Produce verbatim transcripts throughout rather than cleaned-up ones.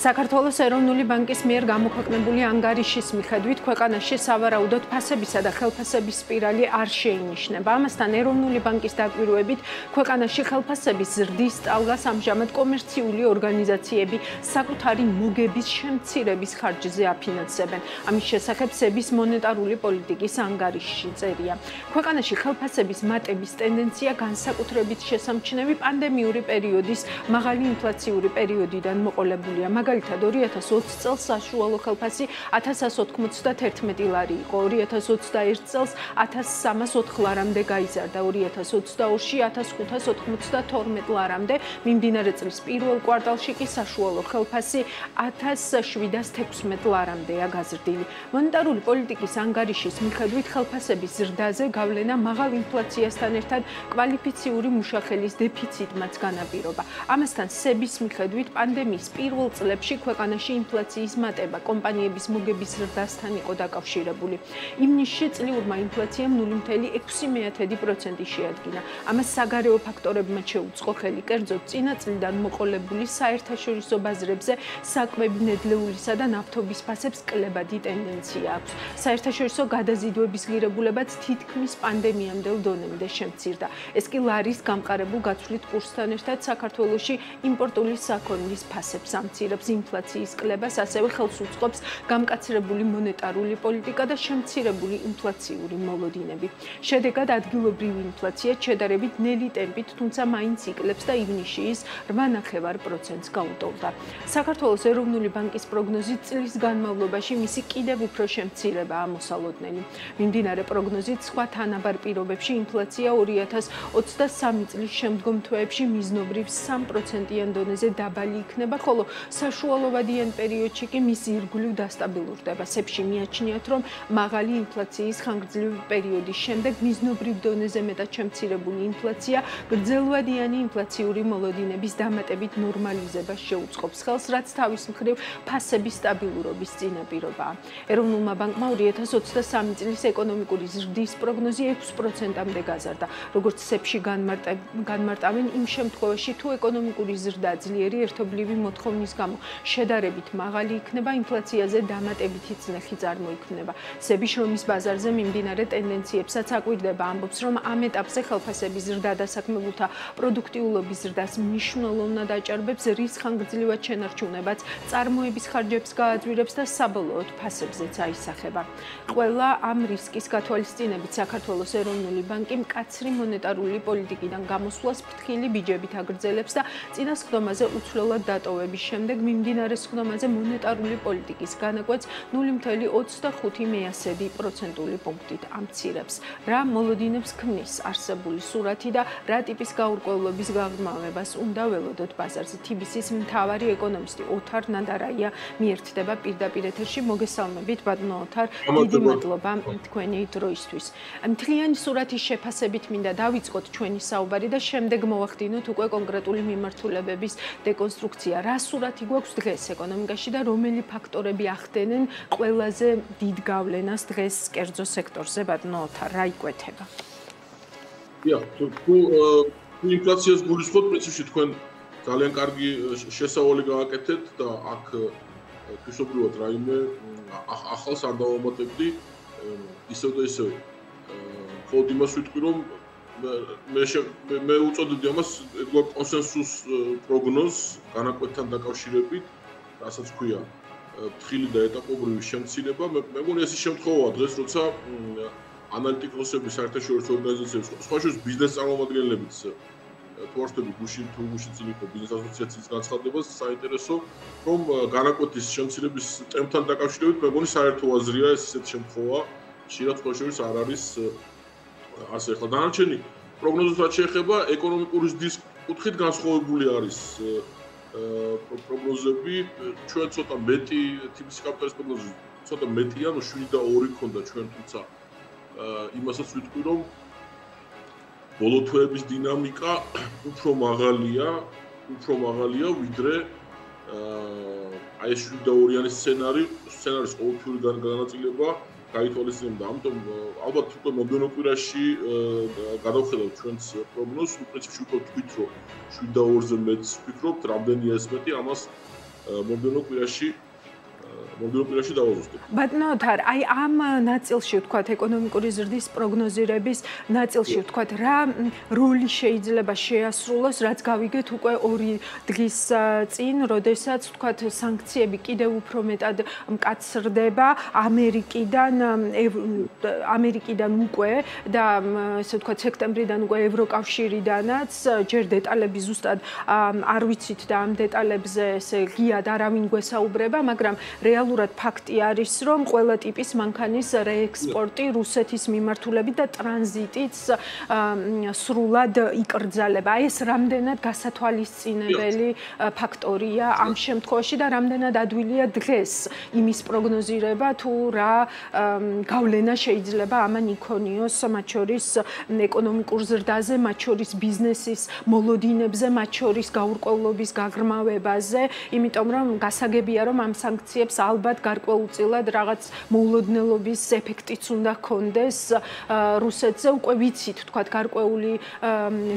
საქართველოს ეროვნული ბანკის მიერ გამოქვეყნებული ანგარიშის მიხედვით ქვეყანაში სავარაუდოდ ფასებისა და ხელფასების სპირალი არ შეინიშნება. Ამასთან ეროვნული ბანკის დაკვირვებით ქვეყანაში ხელფასების ზრდის ტალღას ამჟამად კომერციული ორგანიზაციები საკუთარი მოგების შემცირების ხარჯზე აფინანსებენ. ამის შესახებ სების მონეტარული პოლიტიკის ანგარიშში წერია. ქვეყანაში ხელფასების მატების ტენდენცია განსაკუთრებით შესამჩნევი პანდემიური პერიოდის მაღალი ინფლაციური პერიოდიდან მოყოლებულია. Მაგალითად ორი ათას ოცი წელს საშუალო ხელფასი ათას ათს ოთხმოცდათერთმეტი ლარი იყო, ორი ათას ოცდაერთი წელს ათას სამას ოთხ ლარამდე გაიზარდა, ორი ათას ოცდაორი ათას ხუთას ოთხმოცდათორმეტი ლარამდე, მიმდინარე წლის პირველ კვარტალში კი საშუალო ხელფასი ათას შვიდას თექვსმეტი ლარამდეა გაზრდილი. მონეტარული პოლიტიკის ანგარიშის მიხედვით ხელფასების ზრდაზე გავლენა მაღალ ინფლაციასთან ერთად კვალიფიციური მუშახელის დეფიციტმაც განაპირობა. ამასთან სების მიხედვით პანდემიის პირველ წლებში ქვეყანაში ინფლაციის მატება კომპანიების მოგების ზრდასთან იყო დაკავშირებული. იმნიშში წლიურმა ინფლაციამ нуль целых ექვსი მეათედი პროცენტი შეადგინა. ამას საგარეო ფაქტორებმა შეუწყო ხელი, კერძოდ წინა წლიდან მოყოლებული საერთაშორისო ბაზრებზე საკვებინედლეულისა და ნავთობის ფასებს კლებადი ტენდენცია აქვს. საერთაშორისო გადაზიდვების ღირებულებაც თითქმის პანდემიამდელ დონემდე შემცირდა. ეს კი ლარის გამყარებულ გაცვლით კურსთან ერთად საქართველოში იმპორტული საქონლის ფასებს ამცირებს. Inflațიის კლებას ასევე ხელს უწყობს გამკაცრებული მონეტარული პოლიტიკა და შემცირებული ინფლაციური მოლოდინები. Შედეგად ადგილობრივი ინფლაცია შედარებით ნელი ტემპით, თუმცა მაინც იკლებს და ივნისში ის რვა virgulă cinci la sută გაუტოვდა. საქართველოს ეროვნული ბანკის პროგნოზით წლის განმავლობაში მისი კიდევ უფრო შემცირებაა მოსალოდნელი. მიმდინარე პროგნოზით სხვა თანაბარ პირობებში ინფლაცია ორი ათას ოცდასამი წლის შემდგომ თვეებში მიზნობრივ სამი პროცენტიან დონეზე დაბალი იქნება, ხოლო საშუალოვადიან პერიოდში კი მისი ირგვლივ დასტაბილურდება. სებში მიაჩნიათ, რომ მაღალი ინფლაციის ხანგრძლივი პერიოდის შემდეგ მიზნობრივ დონეზე მეტად შემცირებული ინფლაცია გრძელვადიანი ინფლაციური მოლოდინების დამატებით ნორმალიზებას შეუწყობს ხელს, რაც თავის მხრივ ფასების სტაბილურობის წინაპირობაა. ეროვნულმა ბანკმა ორი ათას ოცდასამი წლის ეკონომიკური ზრდის პროგნოზი ექვსი პროცენტამდე გაზარდა. როგორც სებში განმარტავენ, იმ შემთხვევაში თუ ეკონომიკური ზრდა ძლიერი ერთობლივი მოთხოვნის შედარებით მაღალი იქნება, ინფლაციაზე დამატებითი წნეხი წარმოიქმნება. სების შრომის ბაზარზე მიმდინარე ტენდენციებსაც აკვირდება, ამბობს, რომ ამ ეტაპზე ხელფასების ზრდა და საქმებულთა პროდუქტიულობის ზრდას მნიშვნელოვნად აჭარბებს, რის ხანგრძლივად შენარჩუნებაც წარმოების ხარჯებს გააძვირებს და საბოლოოდ ფასებზეც აისახება. ყველა ამ რისკის გათვალისწინებით საქართველოს ეროვნული ბანკი მკაცრი მონეტარული პოლიტიკიდან გამოსვლას ფრთხილი ბიჯებით აგრძელებს და წინასხდომაზე უცვლელად დატოვების შემდეგ მიმდინარე სხდომაზე მონეტარული პოლიტიკის განაკვეთს нуль целых ოცდახუთი მეათედი პროცენტული პუნქტით ამცირებს. Რა მოლოდინებს ქმნის არსებული სურათი და რა ტიპის გაურკვევლობის გაღრმავებას უნდა ველოდოთ ბაზარზე? თი ბი სის მთავარი ეკონომისტი ოთარ ნადარაია მიერთდება პირდაპირ ეთერში. მოგესალმებით ბატონო ოთარ, დიდი მადლობა თქვენი დროისთვის. მთლიანი სურათის შეფასებით მინდა დავიწყოთ ჩვენი საუბარი და შემდეგ მოვახდინოთ უკვე კონკრეტული მიმართულებების დეკონსტრუქცია. რა სურათი გვაქვს დღეს ეკონომიკაში და რომელი ფაქტორები ახდენენ ყველაზე დიდ გავლენას დღეს კერძო სექტორზე, ბატონო ოთარ, რა იკვეთება? ია, თუ ინფლაციას გულისხმობთ, პრინციპში თქვენ ძალიან კარგი შესავალი გააკეთეთ და აქ თვისობრივად რაიმე ახალს არ დავამატებდი ისევ და ისევ. ხოლოდ იმას ვიტყვი, რომ მე უწოდებდი ამას ედგა კონსენსუს პროგნოზს განაკვეთთან დაკავშირებით, რასაც ქვია ფრთხილი და ეტაპობრივი შემცირება. მე მგონი ეს ის შემთხვევაა დღეს, როცა ანალიტიკოსები, საერთაშორისო ორგანიზაციები, სხვა შორის ბიზნეს წარმომადგენლებიც თვორშთები გუშინ თუ გუშინ წინ იყო ბიზნეს ასოციაციის განცხადებას, საინტერესო, რომ განაკვეთის შემცირების ტემპთან დაკავშირებით მე მგონი საერთო აზრია ეს ისეთი შემთხვევა, შეიძლება სხვა შორის არ არის ასე ახლა დანარჩენი პროგნოზებს რაც შეეხება ეკონომიკური ზრდის კუთხით განსხვავებული არის პროგნოზები. ჩვენ ცოტა მეტი თი ბი სი კაპიტალის პროგნოზი ცოტა მეტია, ნუ შვიდი და ორი ქონდა ჩვენ, თუმცა იმასაც ვიტყვი, რომ ბოლო თვეების დინამიკა უფრო მაღალია, უფრო მაღალია ვიდრე აი ეს შვიდი და ორიანი სცენარი, სცენარის ყოველთვიური განაწილება გაითვალისწინებდა. ამიტომ ალბათ უკვე მომდევნო კვირაში გადავხედავთ ჩვენს პროგნოზს, პრინციპში უკვე თქვით, რომ შვიდი და ორზე მეტს ვფიქრობთ, რამდენია ეს მეტი, ამას მომდევნო კვირაში მომდევნო კვირაში დავაზუსტებ. Ბატონო თარ, აი ამ ნაწილში ვთქვათ ეკონომიკური ზრდის პროგნოზირების ნაწილში ვთქვათ რა როლი შეიძლება შეასრულოს, რაც გავიგეთ უკვე ორი დღის წინ, როდესაც ვთქვათ სანქციები კიდევ უფრო მეტად მკაცრდება ამერიკიდან ამერიკიდან უკვე და ესე ვთქვათ სექტემბრიდან უკვე ევროკავშირიდანაც, ჯერ დეტალები ზუსტად არ ვიცით და ამ დეტალებზე ესე გიად არავინ გვესაუბრება, მაგრამ რეალურად ფაქტი არის, რომ ყველა ტიპის მანქანის რეექსპორტი რუსეთის მიმართულებით და ტრანზიტიც სრულად იკრძალება. Ეს რამდენად გასათვალისწინებელი ფაქტორია ამ შემთხვევაში და რამდენად ადვილია დღეს იმის პროგნოზირება, თუ რა გავლენა შეიძლება ამან იქონიოს მათ შორის ეკონომიკურ ზრდაზე, მათ შორის ბიზნესის მოლოდინებზე, მათ შორის გაურკვევლობის გაგრმავებაზე, იმიტომ რომ გასაგებია, რომ ამ სანქციებს ალბათ გარკვეულწილად რაღაც მოულოდნელობის ეფექტიც უნდა ჰქონდეს რუსეთზე უკვე ვიცით თქვათ გარკვეული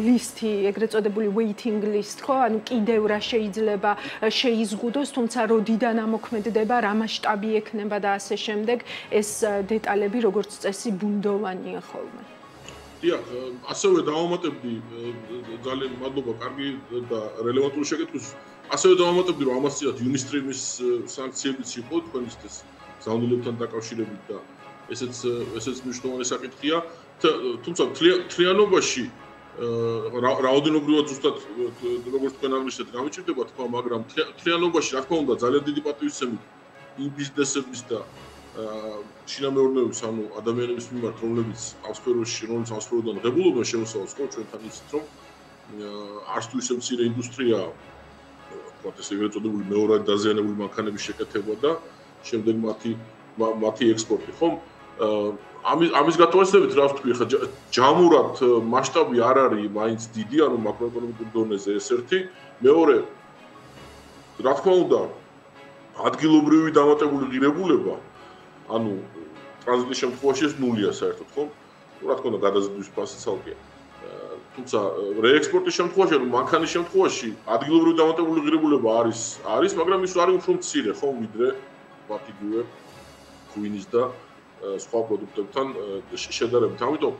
ლისტი ეგრეთ წოდებული waiting list ხო ანუ კიდევ რა შეიძლება შეიზღუდოს თუმცა როდიდან ამოქმედდება რა მასშტაბი ექნება და ასე შემდეგ ეს დეტალები როგორც წესი ბუნდოვანია ხოლმე დიახ ასევე დავამატებდი ძალიან მადლობა კარგი და რელევანტური შეკითხვის ასევე დავამატებდი რომ ამასწილად იუნისტრიმის სანქციებიც იყო თქვენისთვის ზაუნულებთან დაკავშირებით და ესეც ესეც მნიშვნელოვანი საკითხია თუმცა თლიანობაში რაოდენობრივად ზუსტად როგორც თქვენ აღნიშნეთ გამიჭირდება თქვა მაგრამ თლიანობაში რა თქმა უნდა ძალიან დიდი პატივისცემით იმ ბიზნესების და შინამეურნეობის ანუ ადამიანების მიმართ რომლებიც ამ სფეროში რომელიც ამ სფეროდან ღებულობენ შემოსავალს ხო ჩვენთან ისეთ რომ არასდროს მცირე ინდუსტრია თქვათ ესე ეგრეთ წოდებული მეორად დაზიანებული მანქანების შეკეთება და შემდეგ მათი მათი ექსპორტი ხომ ამის ამის გათვალისწინებით რა ვთქვი ხა ჯამურად მასშტაბი არ არის მაინც დიდი ანუ მაკროეკონომიკურ დონეზე ეს ერთი მეორე რა თქმა უნდა ადგილობრივი დამატებული ღირებულება ანუ ტრანზიტის შემთხვევაში ეს ნულია საერთოდ, ხო? რა თქმა უნდა, გადაზიდვის ფასი ცალკეა. თუმცა რეექსპორტის შემთხვევაში, ანუ მანქანის შემთხვევაში ადგილობრივი დამატებული ღირებულება არის, არის, მაგრამ ის არის უფრო მცირე, ხო, ვიდრე მათი იგივე ღვინის და სხვა პროდუქტებთან შედარებით. Ამიტომ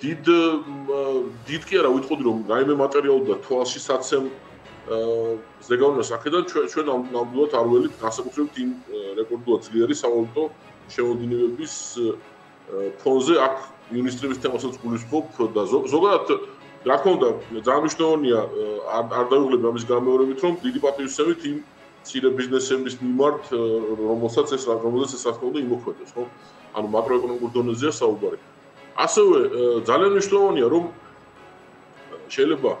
დიდ დიდ კი არა ვიტყოდი, რომ რაიმე მატერიალურად თვალში საცემ ზეგავლენას აქედან ჩვენ ნამდვილად არ ველით განსაკუთრებით იმ რეკორდულად ძლიერი სავალუტო შემოდინებების ფონზე აქ იუნისტრიმის თემასაც გულისხმობ და ზოგადად რა თქმა უნდა ძალიან მნიშვნელოვანია არ დავიღლებ ამის გამეორებით რომ დიდი პატივისცემით იმ მცირე ბიზნესების მიმართ რომელსაც ეს რომელსაც ეს რა თქმა უნდა იმოქმედებს ხო ანუ მაკროეკონომიკურ დონეზეა საუბარი ასევე ძალიან მნიშვნელოვანია რომ შეიძლება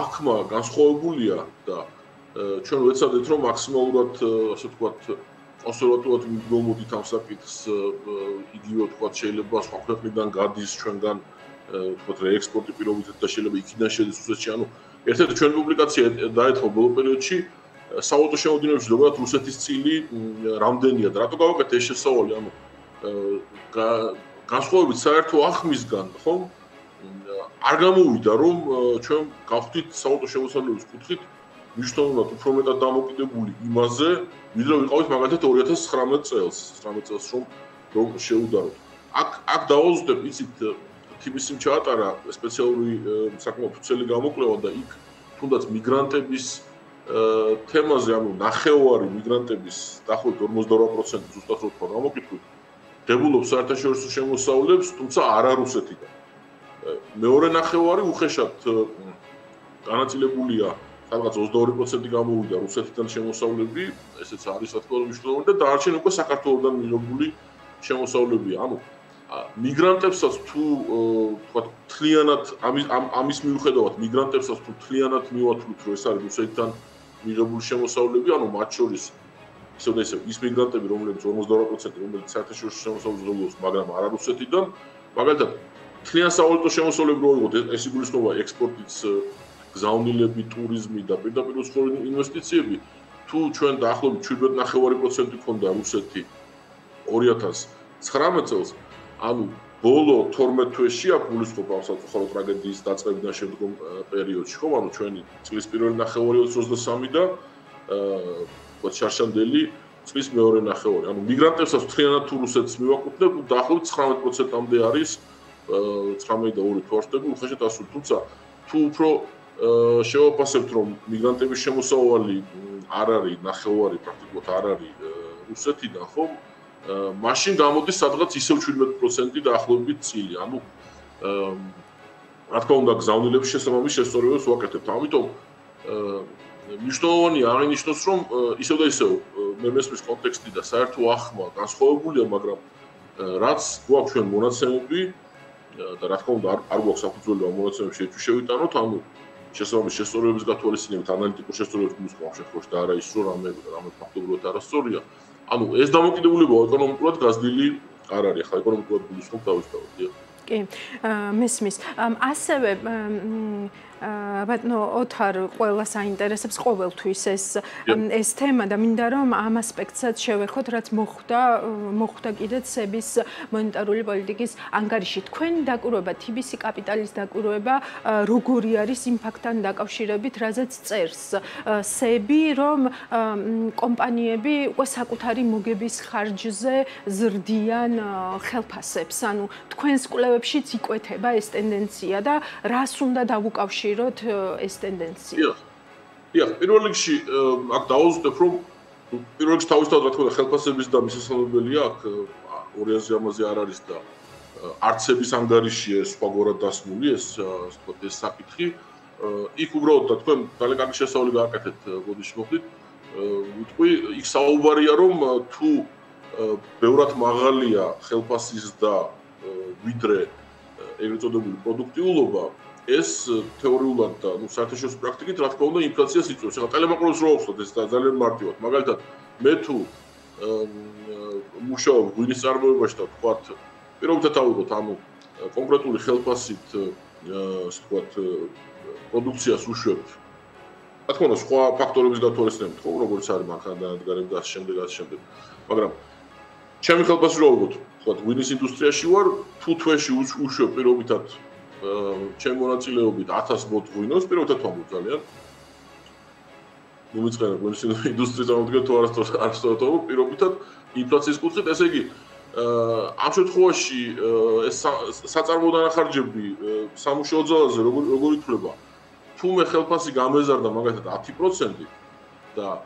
ახმა განსხვავებულია და ჩვენ ვეცადეთ რომ მაქსიმალურად ასე ვთქვათ კონსერვატულად მდგომოდით ამ საკითხს იგივე ვთქვათ შეიძლება სხვა ქვეყნიდან გადის ჩვენგან ვთქვათ რეექსპორტი პირობითად და შეიძლება იქიდან შედის რუსეთში ანუ ერთ-ერთი ჩვენი პუბლიკაცია დაეთქვა ბოლო პერიოდში სავალუტო შემოდინებებში ზოგადად რუსეთის წილი რამდენია და რატო გავაკეთე ეს შესავალი ანუ განსხვავებით საერთო ახმისგან ხო არ გამოვიდა რომ ჩვენ გავხდით საავტო შემოსავლების კუთხით მნიშვნელოვნად უფრო მეტად დამოკიდებული იმაზე ვიდრე ვიყავით მაგალითად ორი ათას ცხრამეტ წელს ცხრამეტ წელს რომ შეუდაროთ აქ აქ დავაზუსტებ იცით თბილისიმ ჩაატარა სპეციალური საკმაოდ ფუძელი გამოკვლევა და იქ თუნდაც მიგრანტების თემაზე ანუ ნახევარი მიგრანტების დაახლოებით ორმოცდაორვა პროცენტი ზუსტად რო თქვა გამოკითხულით დებულობს საერთაშორისო შემოსავლებს თუმცა არა რუსეთიდან მეორე ნახევარი უხეშად განაწილებულია რაღაც ოცდაორი პროცენტი გამოვიდა რუსეთიდან შემოსავლები ესეც არის რა თქმა უნდა მნიშვნელოვანი და დარჩენ უკვე საქართველოსდან მიღებული შემოსავლები ანუ მიგრანტებსაც თუ თქვა თლიანად ამის ამის მიუხედავად მიგრანტებსაც თუ თლიანად მივათვლით რომ ეს არის რუსეთიდან მიღებული შემოსავლები ანუ მათ შორის ისე და ისე ის მიგრანტები რომლებიც ორმოცდაორვა პროცენტი რომელიც საერთაშორისო შემოსავლებს ძლებს მაგრამ არა რუსეთიდან მაგალითად თლიან სავალუტო შემოსავლები ვიღოთ ეს იგულისხმება ექსპორტიც გზავნილები ტურიზმი და პირდაპირ უცხოური ინვესტიციები თუ ჩვენ დაახლოებით შვიდმეტი целых пять процента ქონდა რუსეთი ორი ათას ცხრამეტ წელს ანუ ბოლო თორმეტ თვეში აქ გულისხმობ ამ საწუხარო ტრაგედიის დაწყებიდან შემდგომ პერიოდში ხო ანუ ჩვენი წლის პირველი ნახევარი ოცდასამი და წლის მეორე ნახევარი. Ანუ მიგრანტებსაც მთლიანად თუ რუსეთს მივაკუთვნებ, დაახლოებით ცხრამეტი პროცენტამდე არის ცხრამეტი და ორი თვაშდება, უხეშად ასულ თუმცა თუ უფრო შევაფასებთ, რომ მიგრანტების შემოსავალი არ არის ნახევარი პრაქტიკულად არ არის რუსეთიდან, ხო, მაშინ გამოდის სადღაც ისევ შვიდმეტი პროცენტი დაახლოებით წილი. ანუ რა თქმა უნდა, გზავნილებს შესაბამის შესწორებას ვაკეთებთ. ამიტომ მნიშვნელოვანი აღინიშნოს, რომ ისევ და ისევ მემესმის კონტექსტი და საერთო ახმა განსხვავებულია, მაგრამ რაც გვაქვს ჩვენ მონაცემები და რა თქმა უნდა არ გვაქვს საფუძველი ამ მონაცემებში შევიტანოთ, ანუ შესაბამის შესწორებების გათვალისწინებით, ანალიტიკურ შესწორებებს მისვლამ შეხვდით და არა ის რომ რამე რამე ფაქტობრივად არასწორია. ანუ ეს დამოკიდებულება ეკონომიკურად გაზრდილი არ არის, ხა ეკონომიკურად გულისხმობ დავიწყებდი. კი, მესმის. ასევე ბატონო ოთარ ყველას აინტერესებს ყოველთვის ეს ეს თემა და მინდა რომ ამ ასპექტსაც შევეხოთ, რაც მოხდა მოხდა კიდეც სების მონეტარული პოლიტიკის ანგარიში. Თქვენ დაკურება თბილისის კაპიტალის დაკურება როგორი არის იმ ფაქტთან დაკავშირებით, რაზეც წერს სები, რომ კომპანიები უკვე საკუთარი მოგების ხარჯზე ზრდიან ხელფასებს. ანუ თქვენს კვლევებშიც იკვეთება ეს ტენდენცია და რას უნდა დავუკავშიროთ როთ ეს ტენდენცია. დიახ, პირველ რიგში აქ დავუძღვით, რომ პირველ რიგში თავისთავად რა თქმა უნდა ხელფასების და მისასალმებელია, აქ ორიაზე ამაზე არ არის და არცების ანგარიშია სხვაგვარად დასმული ეს ეს საკითხი. იქ უბრალოდ და თქვენ ძალიან კარგი შესწავლი გააკეთეთ ბოდიში მოხდით. ვიტყვი, იქ საუბარია, რომ თუ ბევრად მაღალია ხელფასის და ვიდრე ეგრეთ წოდებული პროდუქტიულობა ეს თეორიულად და ნუ საერთაშორისო პრაქტიკით რა თქმა უნდა ინფლაციას იწვევს. ახლა ტელემაკროს რო ახსოვთ ეს ძალიან მარტივად. მაგალითად, მე თუ მუშაობ გვინის წარმოებაში და თქვათ, პირობითად ავიღოთ, ანუ კონკრეტული ხელფასით თქვათ პროდუქციას უშვებ. რა თქმა უნდა, სხვა ფაქტორების გათვალისწინებით, ხო, როგორც არის მანქანათგარები და ამ შემდეგ ამ შემდეგ. მაგრამ ჩემი ხელფასი რო ავიღოთ, თქვათ გვინის ინდუსტრიაში ვარ, თუ თვეში უშვებ პირობითად ჩემ მონაწილეობით ათას ოთხ გვინოს, პირობითად ვამბობ ძალიან. მომიწყენა გვინის ინდუსტრიის ამოდგენ თუ არასწორად ვამბობ, პირობითად ინფლაციის კუთხით, ესე იგი, ამ შემთხვევაში ეს საწარმო დანახარჯები სამუშაო ძალაზე როგორ ითვლება? თუ მე ხელფასი გამეზარდა მაგალითად ათი პროცენტი და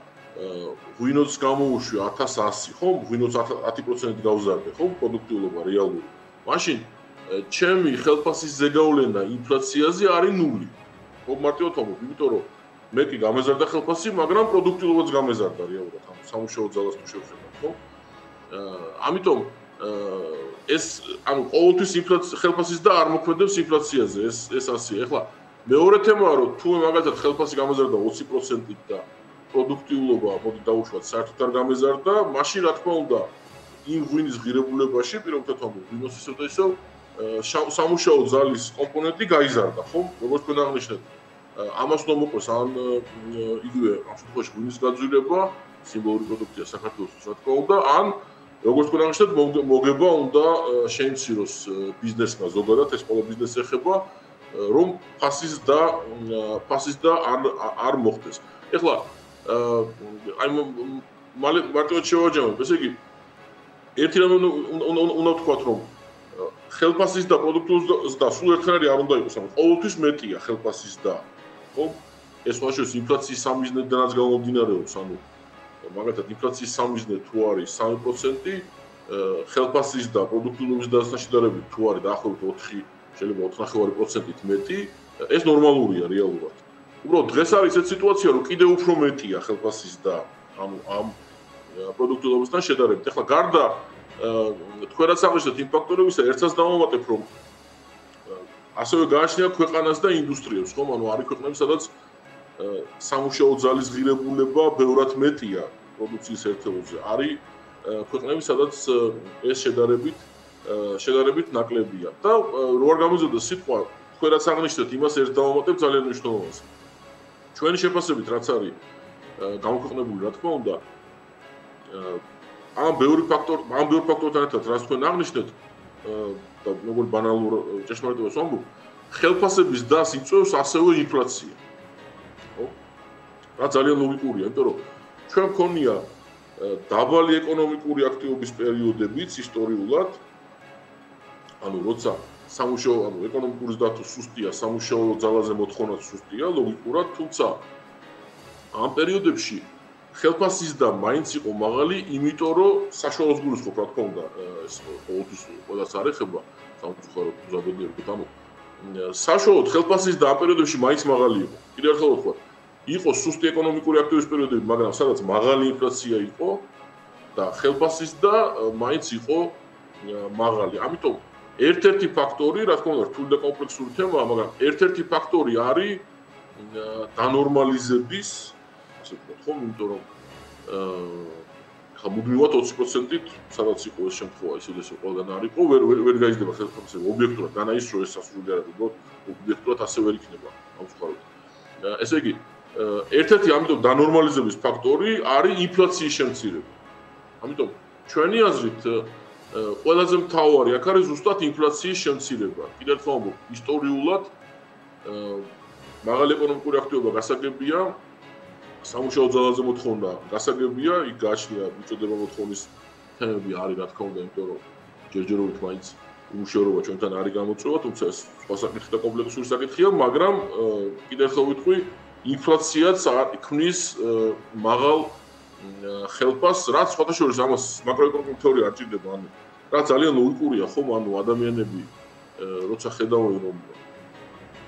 გვინოც გამოუშვი ათას ასი, ხო, გვინოც ათი პროცენტი გავზარდე, ხო, პროდუქტიულობა რეალური. მაშინ ჩემი ხელფასის ზეგავლენა ინფლაციაზე არის ნული. ხო, მარტივად ვამბობ, იმიტომ რომ მე კი გამეზარდა ხელფასი, მაგრამ პროდუქტიულობაც გამეზარდა რეალურად, ანუ სამუშაო ძალას თუ შევხედავთ, ხო? ამიტომ ეს ანუ ყოველთვის ინფლაცია ხელფასის და არ მოქმედებს ინფლაციაზე, ეს ეს ასია. ეხლა მეორე თემაა, რომ თუ მაგალითად ხელფასი გამეზარდა ოცი პროცენტით და პროდუქტიულობა მოდი დავუშვათ საერთოდ არ გამეზარდა, მაშინ რა თქმა უნდა იმ გვინის ღირებულებაში პირობითად ვამბობ, ვინმეს ისევ და ისევ სამუშაო ძალის კომპონენტი გაიზარდა, ხო? როგორც თქვენ აღნიშნეთ, ამას უნდა მოყვეს ან იგივე ამ შემთხვევაში გვინის გაძვირება, სიმბოლური პროდუქტია საქართველოს, რა თქმა უნდა, ან როგორც თქვენ აღნიშნეთ, მოგება უნდა შეიმციროს ბიზნესმა, ზოგადად ეს ყველა ბიზნესს ეხება, რომ ფასის და ფასის და არ მოხდეს. ეხლა აი მარტივად შევაჯამებ, ესე იგი ერთი რამ უნდა ვთქვათ, რომ ხელფასის და პროდუქტულობის და სულ ერთნაირი არ უნდა იყოს, ანუ ყოველთვის მეტია ხელფასის და, ხო? ეს ვაშოს ინფლაციის სამიზნედანაც გამომდინარეობს, ანუ მაგალითად ინფლაციის სამიზნე თუ არის სამი პროცენტი, ხელფასის და პროდუქტულობის დასთან შედარებით თუ არის დაახლოებით ოთხი, შეიძლება ოთხ და ოთხ პროცენტით მეტი, ეს ნორმალურია რეალურად. უბრალოდ დღეს არის ეს სიტუაცია, რომ კიდევ უფრო მეტია ხელფასის და ანუ ამ პროდუქტულობასთან შედარებით. ეხლა გარდა თქვენ რაც აღნიშნეთ იმ ფაქტორებისა, ერთსაც დავამატებ, რომ ასევე გააჩნია ქვეყანას და ინდუსტრიებს, ხომ? ანუ არის ქვეყნები, სადაც სამუშაო ძალის ღირებულება ბევრად მეტია პროდუქციის ერთეულზე. არის ქვეყნები, სადაც ეს შედარებით შედარებით ნაკლებია. და რო არ გამიზარდა სიტყვა, თქვენ რაც აღნიშნეთ, იმას ერთ დავამატებ ძალიან მნიშვნელოვანს. ჩვენი შეფასებით, რაც არის გამოქვეყნებული, რა თქმა უნდა, ამ ბევრი ფაქტორ, ამ ბევრი ფაქტორთან ერთად, რაც თქვენ აღნიშნეთ, და როგორ ბანალურ ჭეშმარიტებას ვამბობ, ხელფასების დას იწვევს ასევე ინფლაცია. ხო? რა ძალიან ლოგიკურია, იმიტომ რომ Ჩვენ მქონია დაბალი ეკონომიკური აქტივობის პერიოდებიც ისტორიულად, ანუ როცა სამუშაო, ანუ ეკონომიკური დათო სუსტია, სამუშაო ძალაზე მოთხოვნა სუსტია, ლოგიკურად, თუმცა ამ პერიოდებში ხელფასიზდა მაინც იყო მაღალი, იმიტომ რომ საშუალო ზღურის, რა თქმა უნდა, ეს ყოველთვის ყველას არ ეხება, სამწუხაროდ უზადოებთ ამო. Sășoat, ხელფასიზდა ამ პერიოდებში მაინც მაღალი იყო. Კიდევ ერთხელ ვთქვათ, იყო სუსტი ეკონომიკური აქტივობის პერიოდები, მაგრამ სადაც მაღალი ინფლაცია იყო და ხელფასიზდა მაინც იყო მაღალი. Ამიტომ ერთ-ერთი ფაქტორი, რა თქმა უნდა, რთული და კომპლექსური თემაა, მაგრამ ერთ-ერთი ფაქტორი არის დანორმალიზების, ასე ვთქვათ, ხო, იმიტომ რომ ხა მუდმივად ოცი პროცენტით, სადაც იყო ეს შემთხვევა, ისე ესე ყველგან არ იყო, ვერ ვერ გაიზრდება ხელფასი ობიექტურად, განაისრო ეს სასურველი არ იყო, ობიექტურად ასე ვერ იქნება, ამგვარად. Ესე იგი, ერთ-ერთი ამიტომ დანორმალიზების ფაქტორი არის ინფლაციის შემცირება. Ამიტომ ჩვენი აზრით ყველაზე მთავარი აქ არის ზუსტად ინფლაციის შემცირება. Კიდევ ერთხელ ვამბობ, ისტორიულად მაღალი ეკონომიკური აქტივობა გასაგებია, სამუშაო ძალაზე მოთხოვნა გასაგებია, იქ გააჩნია მიწოდება მოთხოვნის თემები არის, რა თქმა უნდა, იმიტომ რომ ჯერჯერობით მაინც უშორობა ჩვენთან არის გამოწვევა, თუმცა ეს სხვა საკითხი და კომპლექსური საკითხია, მაგრამ კიდევ ერთხელ ვიტყვი, ინფლაციაც ქმნის მაღალ ხელფასს, რაც სხვათა შორის ამას მაკროეკონომიკური თეორია არ ჭირდება, ანუ რა ძალიან ლოგიკურია, ხომ, ანუ ადამიანები როცა ხედავენ, რომ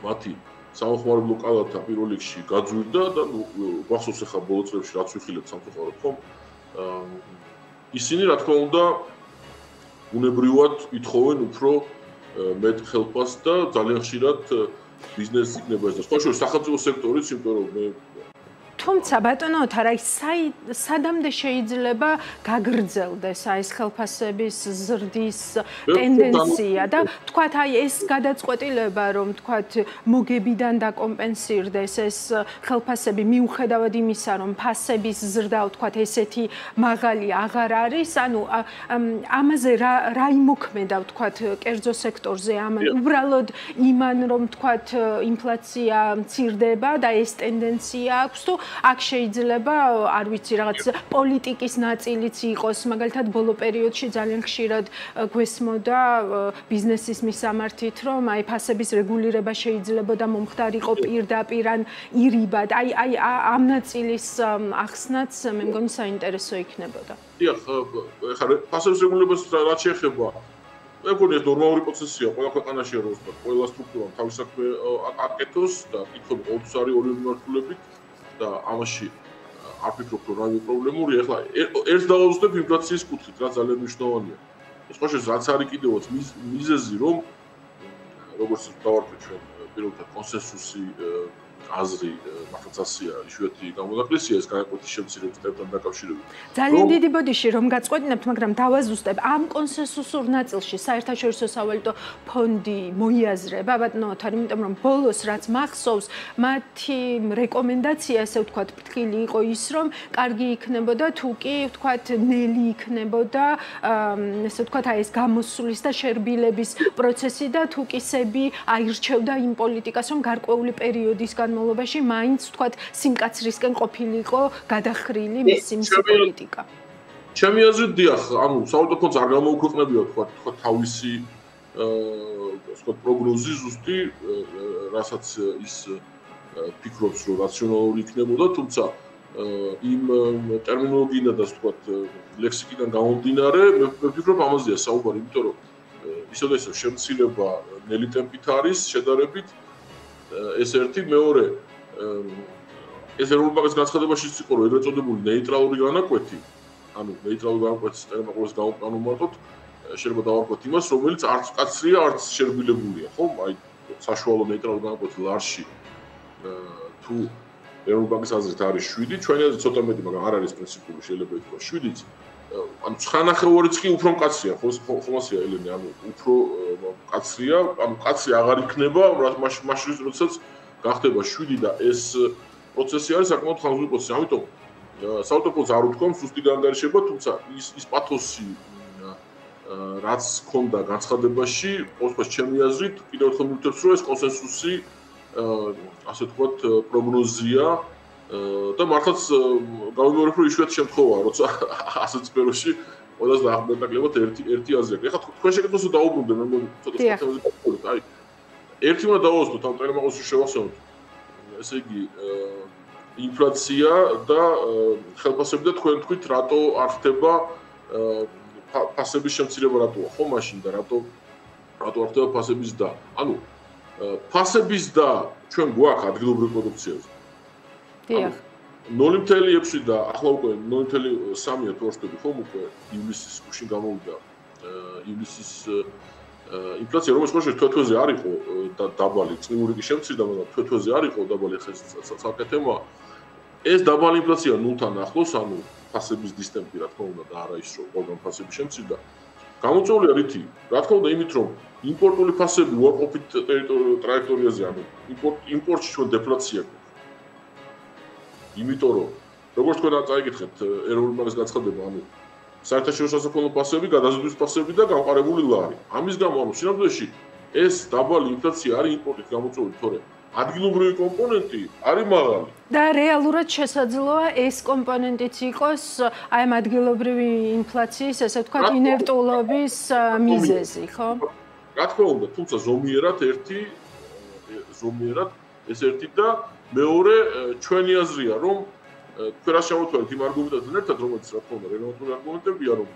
მათი სამომხმარებლო კალათა პირველ რიგში გაძვირდა და გვახსოვს ახლა ბოლო წლებში რაც ვიხილებთ სამწუხაროდ, ხომ, ისინი რა თქმა უნდა უნებრივად ითხოვენ უფრო მეტ ხელფასს და ძალიან ხშირად ბიზნესი იქნება ეს და სხვა შორის სახელმწიფო სექტორიც, იმიტომ რომ მე თუმცა ბატონო თარაი, სადამდე შეიძლება გაგრძელდეს აი ეს ხელფასების ზრდის ტენდენცია და თქვათ აი ეს გადაწყვეტილება რომ თქვათ მოგებიდან დაკომპენსირდეს ეს ხელფასები მიუხედავად იმისა რომ ფასების ზრდა თქვათ ესეთი მაღალი აღარ არის, ანუ ამაზე რა რა იმოქმედა თქვათ კერძო სექტორზე, ამან უბრალოდ იმან რომ თქვათ ინფლაცია მცირდება და ეს ტენდენცია აქვს თუ აქ შეიძლება, არ ვიცი, რაღაც პოლიტიკის ნაწილიც იყოს, მაგალითად ბოლო პერიოდში ძალიან ხშირად გვესმოდა ბიზნესის მისამართით, რომ აი ფასების რეგულირება შეიძლებოდა მომხდარიყო პირდაპირ ან ირიბად. Აი აი ამ ნაწილის ახსნაც მე მგონი საინტერესო იქნებოდა. დიახ, ხარ ფასების რეგულირებას რა შეეხება? მე მგონი ეს ნორმალური პროცესია, ყველა ქვეყანაში როსტა, ყველა სტრუქტურამ თავის საქმე აკეთოს და კითხულობ ოთხს არის ორი მიმართულებით. Da, amași ar fi procurorul problemuri, ăla. Erți dau o sută pe inflație cu trei trei ale miștoania. Deci, așa se zăți are câte o miză zero, rogoși se dau arpiciun, pilotă consensusi azri, mafțasia, șuieti, cam o dată este care potișem să le putem da capșilu. Zălin de dibodiș, rom gătșcodi nept, magram tavazusteb. Am consensusur nățilși, să erta șurso savelto pondi moiazre. Babat no, tarim temram polos rats maxos, mati recomandația se utcat ptili oisrom, argi ikneboda, tuki utcat neli ikneboda, se utcat ais gamosulista șerbilebis procesida, tuki sebi aircheuda în politica, sunt garcouli periodis gan მოლობაში მაინც თქვათ სიმკაცრისკენ ყოფილიყო გადახრილი მისი მისი პოლიტიკა. Ჩემი აზრით, დიახ, ანუ საერთოდ ფონს არ გამოუქვეყნებია თქვათ, თქვათ თავისი აა სხვა პროგნოზი ზუსტი, რასაც ის ფიქრობს, რომ რაციონალური იქნებოდა, თუმცა იმ ტერმინოლოგიიდან და თქვათ ლექსიკიდან გამომდინარე, მე ვფიქრობ ამაზეა საუბარი, იმიტომ რომ ისევ და ისევ შემცირება ნელი ტემპით არის შედარებით ეს ერთი მეორე ეს ეროვნული ბანკის განცხადებაშიც იყო რომ ეგრეთ წოდებული ნეიტრალური განაკვეთი, ანუ ნეიტრალური განაკვეთის სისტემა ყოველს გამოვყანუმარტოთ, შეიძლება დავარქვათ იმას, რომელიც არც კაცრია, არც შერბილებულია, ხო? Აი საშუალო ნეიტრალური განაკვეთი ლარში თუ ეროვნული ბანკის აზრით არის შვიდი, ჩვენი აზრით ცოტა მეტი, მაგრამ არ არის პრინციპული, შეიძლება ითქვას შვიდიც. Ანუ ცხრა ნახევარიც კი უფრო მკაცრია, ხო, ხომასია ელენე, ანუ უფრო მკაცრია, ანუ მკაცრი აღარ იქნება, მას როდესაც გახდება შვიდი და ეს პროცესი არის საკმაოდ ხანმოკლე პროცესი. Ამიტომ საავადმყოფოს არ უთქვამ სუსტი განგარიშება, თუმცა ის ის პათოსი რაც ჰქონდა განცხადებაში, ყოველთვის ჩემი აზრით, კიდევ ერთხელ მივხვდებით, რომ ეს კონსენსუსი ასე თქვა პროგნოზია და მართლაც გავიმეორებ რომ იშვიათი შემთხვევაა, როცა ასეთ სფეროში ყველას დაახლოებით ერთი ერთი აზია. Ეხლა თქვენ შეკეთოს დაუბრუნდეთ, მე მგონი ცოტა სიტუაციაზე გავაკეთოთ. Აი ერთი უნდა დავასწროთ ამ ტელემაყოსში შევახსენოთ. ესე იგი ინფლაცია და ხელფასები და თქვენ თქვით რატო არ ხდება ფასების შემცირება რატოა? Ხო მაშინ და რატო რატო არ ხდება ფასების და? ანუ ფასების და ჩვენ გვაქვს ადგილობრივი პროდუქციაზე. ნული нуль ექვსი და ახლა უკვე нуль нуль სამი-ია თუ არ ვცდები, ხომ უკვე ივლისის კუში გამოვიდა ივლისის ინფლაცია, რომელიც ხოშე თვეზე არ იყო და დაბალი, წლიური კი შემცირდა, მაგრამ თვეზე არ იყო დაბალი, ხა ცალკე თემა. ეს დაბალი ინფლაცია ნულთან ახლოს, ანუ ფასების დისტემპი, რა თქმა უნდა, და არა ის, რომ ყველგან ფასები შემცირდა. Გამოწვეულია რითი, რა თქმა უნდა, იმით, რომ იმპორტული ფასები უარყოფით ტრაექტორიაზე, ანუ იმპორტში ჩვენ დეფლაცია გვაქვს. Იმიტომ რომ როგორც თქვენ წაიკითხეთ ეროვნული ბანკის განცხადება, ანუ საერთაშორისო სასოფლო ფასები, გადაზიდვის ფასები და გამყარებული ლარი. Ამის გამო ამ შემთხვევაში ეს დაბალი ინფლაცია არის იმპორტით გამოწვეული, თორე ადგილობრივი კომპონენტი არის მაღალი. და რეალურად შესაძლოა ეს კომპონენტიც იყოს აი ამ ადგილობრივი ინფლაციის, ესე ვთქვათ, ინერტულობის მიზეზი, ხო? რა თქმა უნდა, თუმცა ზომიერად ერთი ზომიერად ეს ერთი და მეორე ჩვენი აზრია, რომ თქვენ რა შემოვთვალეთ იმ არგუმენტებთან ერთად, რომელიც რა თქმა უნდა რელევანტური არგუმენტებია, რომ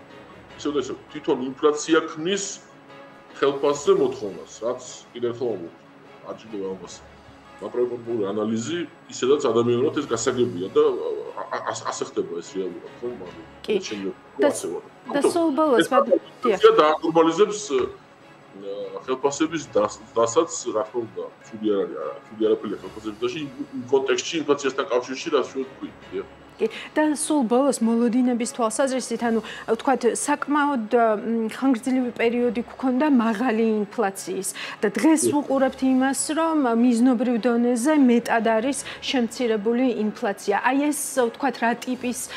ისევ და ისევ თვითონ ინფლაცია ქმნის ხელფასზე მოთხოვნას, რაც კიდევ ერთხელ ამბობთ, აჯდება ამას. მაკროეკონომიკური ანალიზი ისედაც ადამიანურად ეს გასაგებია და ასე ხდება ეს რეალურად, ხო? და დააგლობალიზებს ხელფასების დასაც რა თქმა უნდა ცუდი არ არის, ცუდი არაფერი ხელფასების დაში იმ კონტექსტში ინფლაციასთან კავშირში რა შევთქვი. და სულ ბოლოს მოლოდინების თვალსაზრისით, ანუ თქვათ საკმაოდ ხანგრძლივი პერიოდი გქონდა მაღალი ინფლაციის და დღეს ვუყურებთ იმას, რომ მიზნობრივ დონეზე მეტად არის შემცირებული ინფლაცია. აი ეს თქვათ რა ტიპის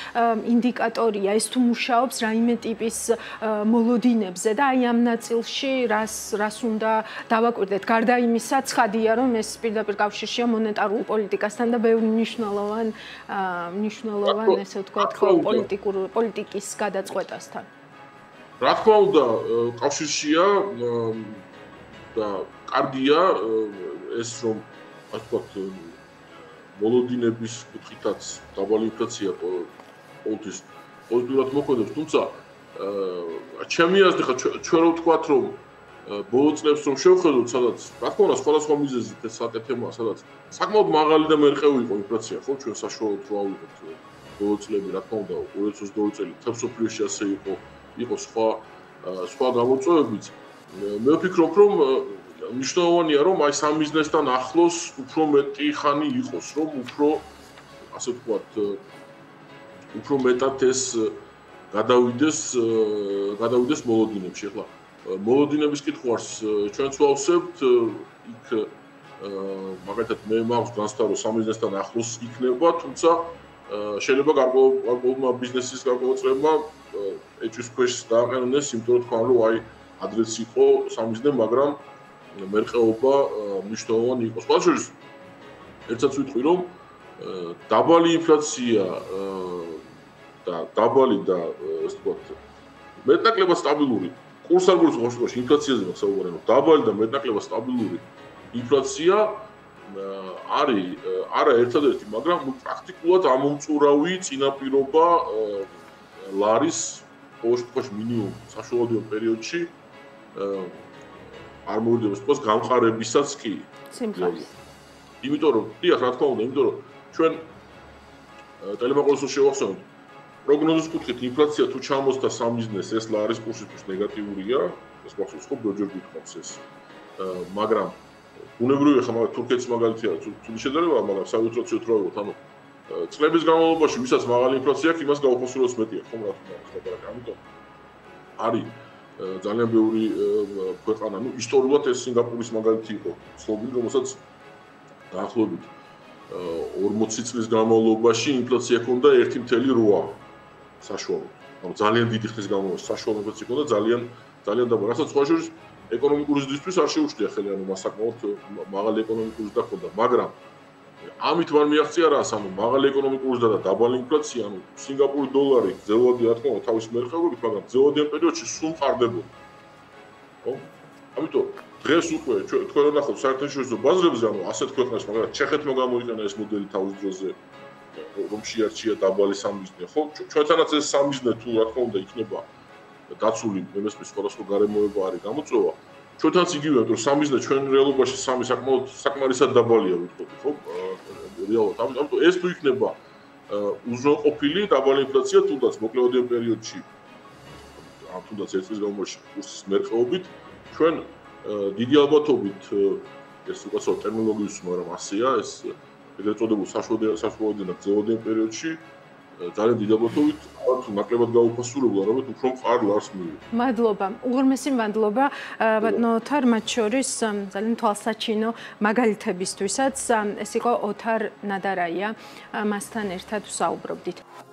ინდიკატორია, ეს თუ მუშაობს რაიმე ტიპის მოლოდინებზე და აი ამ ნაწილში რას რას უნდა დავაკვირდეთ? Გარდა იმისა, ცხადია, რომ ეს პირდაპირ კავშირშია მონეტარულ პოლიტიკასთან და ბევრი მნიშვნელოვან ნიშნულოვანი ლოვან ესე ვთქვათ, პოლიტიკურ პოლიტიკის გადაწყვეტასთან. Რა თქმა უნდა, კავშირშია და კარგია ეს რომ ასე ვთქვათ, მოლოდინების კუთხითაც დაბალი ინფლაცია ყოველთვის ყოველდღურად მოქმედებს, თუმცა ჩემი აზრით ხა ჩვენ რო ვთქვათ რომ ბოლო წლებს რომ შევხედოთ, სადაც რა თქმა უნდა სხვადასხვა მიზეზით ეს საკეთ თემაა, სადაც საკმაოდ მაღალი და მერყევი იყო ინფლაცია, ხო, ჩვენ საშუალოდ რა ვიყოთ ბოლო წლები, რა თქმა უნდა, ორი ოცდაორი წელი თაფსოფლიოში ასე იყო, იყო სხვა სხვა გამოწვევებიც. მე ვფიქრობ, რომ მნიშვნელოვანია, რომ აი სამ მიზნესთან ახლოს უფრო მეტი ხანი იყოს, რომ უფრო ასე ვთქვათ, უფრო მეტად ეს გადავიდეს გადავიდეს მოლოდინებში, ხლა მოლოდინების კითხვას ჩვენც ვავსებთ, იქ მაგალითად მე მაქვს განცდა, რომ სამიზნესთან ახლოს იქნება, თუმცა შეიძლება გარკვეულმა ბიზნესის გამოწვევებმა ეჭვის ქვეშ დააყენეს, იმიტომ რომ თქვა, რომ აი ადრეც იყო სამიზნე, მაგრამ მერყეობა მნიშვნელოვანი იყო. სხვაშორის ერთსაც ვიტყვი, რომ დაბალი ინფლაცია და დაბალი და ასე ვთქვათ, მეტნაკლებად სტაბილური კურს არ გულს ხოშხოში ინფლაციაზე მაქვს საუბარი, რომ დაბალი და მეტნაკლებად სტაბილური ინფლაცია არის არა ერთადერთი, მაგრამ პრაქტიკულად ამომწურავი წინაპირობა ლარის ხოშხოში მინიმუმ საშუალოდიო პერიოდში არ მოვიდეს თქოს გამყარებისაც კი სიმხარის. იმიტომ რომ, დიახ, რა თქმა უნდა, იმიტომ რომ ჩვენ ტელემაყოსში შევახსენოთ პროგნოზის კუთხით ინფლაცია თუ ჩამოსდა სამიზნეს, ეს ლარის კურსისთვის ნეგატიურია, ეს გვახსოვს ხო ბევრჯერ გითხოვს ეს. მაგრამ უნებრივი ხა მაგალითად თურქეთის მაგალითია, თუნდაც შეიძლება, მაგრამ საერთოდ შევთვალოთ, ანუ წლების განმავლობაში ვისაც მაღალი ინფლაცია აქვს, იმას გაუფასუროს მეტია, ხომ რა თქმა უნდა, მაგრამ ამიტომ არის ძალიან ბევრი ქვეყანა, ну ისტორიულად ეს სინგაპურის მაგალითი იყო, ცნობილი, რომელსაც დაახლოებით ორმოცი წლის განმავლობაში ინფლაცია ჰქონდა ერთი virgulă opt. საშუალოდ. ანუ ძალიან დიდი ხნის განმავლობაში საშუალო ინფლაცია იყო და ძალიან ძალიან დაბალი. რასაც სხვაშორის ეკონომიკური ზრდისთვის არ შეუშლია ხელი, ანუ მას საკმაოდ მაღალი ეკონომიკური ზრდა ჰქონდა, მაგრამ Amit var miaftia rasanu, magal ekonomik uzada, tabal inflatsiya nu, Singapur dolari, zeodi atkom, tavis merkhago bitmagam, zeodi periodchi sum fardebo. Ko? Amito, dres ukve, tkon nakhov sartashvesho bazrebze, anu aset kvetnash, magal chekhetmo gamoiqana es modeli tavis droze, rom shiarchia dabali samizne, ko? Chvetanats es samizne tu ra thkma უნდა ikneba gatsuli M S B-s სხვადასხვა garemoeba ari gamotsrova. Ჩვენაც იგივეა, რომ სამიზნე ჩვენ რეალობაში სამი საკმაოდ საკმარისად დაბალია ვიტყოდი, ხო? რეალურად. ამიტომ ეს თუ იქნება უზრუნველყოფილი დაბალი ინფლაცია თუნდაც მოკლევადიან პერიოდში, ან თუნდაც ერთ წლის განმავლობაში კურსის მერყეობით, ჩვენ დიდი ალბათობით ეს უკაცრავ ტერმინოლოგიის მაგრამ ასეა, ეს ეგრეთ წოდებულ საშუალოდენად ძველოდან პერიოდში ძალიან დიდი ალბათობით თუ ნაკლებად გაუფასურებულა, რამეთ უფრო მყარ ლარს მივიღო. მადლობა. უღრმესი მადლობა ბატონო ოთარ, მათ შორის ძალიან თვალსაჩინო მაგალითებისთვისაც. ეს იყო ოთარ ნადარაია, მასთან ერთად ვსაუბრობდით.